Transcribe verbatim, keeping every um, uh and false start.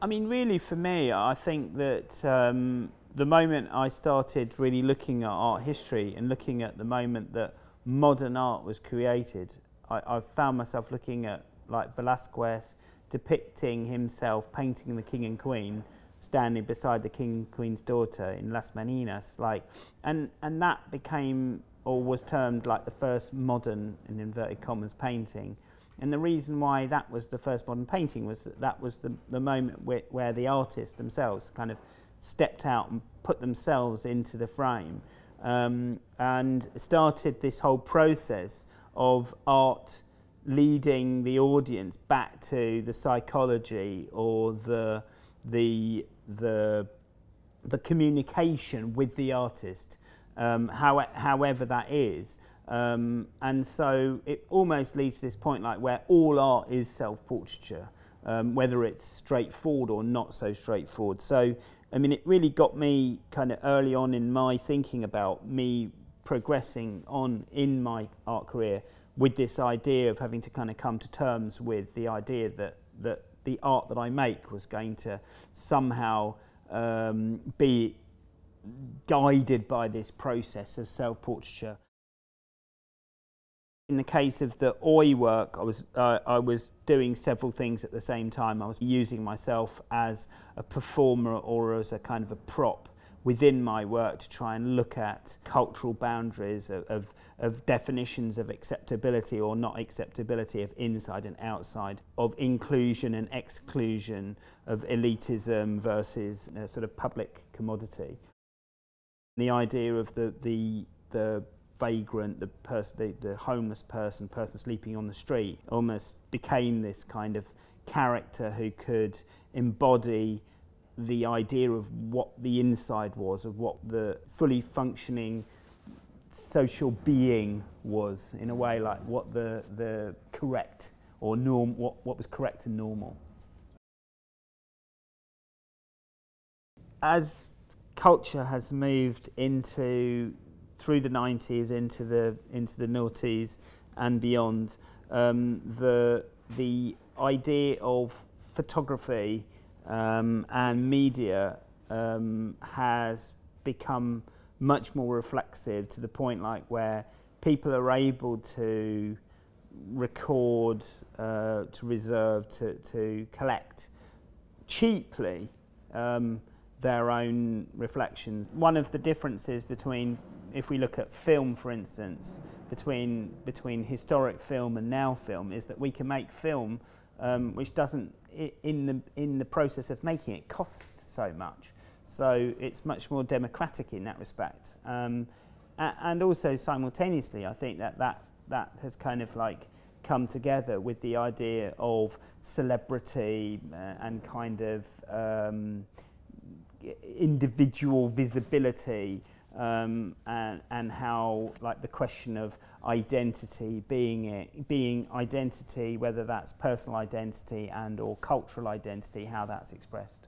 I mean, really for me, I think that um, the moment I started really looking at art history and looking at the moment that modern art was created, I, I found myself looking at like Velasquez depicting himself painting the king and queen standing beside the king and queen's daughter in Las Meninas, like, and and that became or was termed like the first modern, in inverted commas, painting. And the reason why that was the first modern painting was that that was the, the moment where, where the artists themselves kind of stepped out and put themselves into the frame um, and started this whole process of art leading the audience back to the psychology or the the the, the communication with the artist, um, how, however that is. Um, and so it almost leads to this point like where all art is self-portraiture, um, whether it's straightforward or not so straightforward. So, I mean, it really got me kind of early on in my thinking about me progressing on in my art career with this idea of having to kind of come to terms with the idea that, that the art that I make was going to somehow um, be guided by this process of self-portraiture. In the case of the Oi! Work, I was, uh, I was doing several things at the same time. I was using myself as a performer or as a kind of a prop within my work to try and look at cultural boundaries of, of, of definitions of acceptability or not acceptability, of inside and outside, of inclusion and exclusion, of elitism versus a sort of public commodity. The idea of the, the, the vagrant, the, the, the homeless person, person sleeping on the street, almost became this kind of character who could embody the idea of what the inside was, of what the fully functioning social being was, in a way, like what the, the correct or norm, what, what was correct and normal. As culture has moved into through the nineties into the into the noughties and beyond, um, the the idea of photography um, and media um, has become much more reflexive, to the point like where people are able to record, uh, to reserve, to to collect cheaply um, their own reflections. One of the differences between, if we look at film, for instance, between between historic film and now film, is that we can make film um, which doesn't, in the in the process of making it, cost so much. So it's much more democratic in that respect. Um, and also simultaneously, I think that that that has kind of like come together with the idea of celebrity and kind of um, individual visibility. Um, and, and how, like, the question of identity, being it, being identity, whether that's personal identity and or cultural identity, how that's expressed.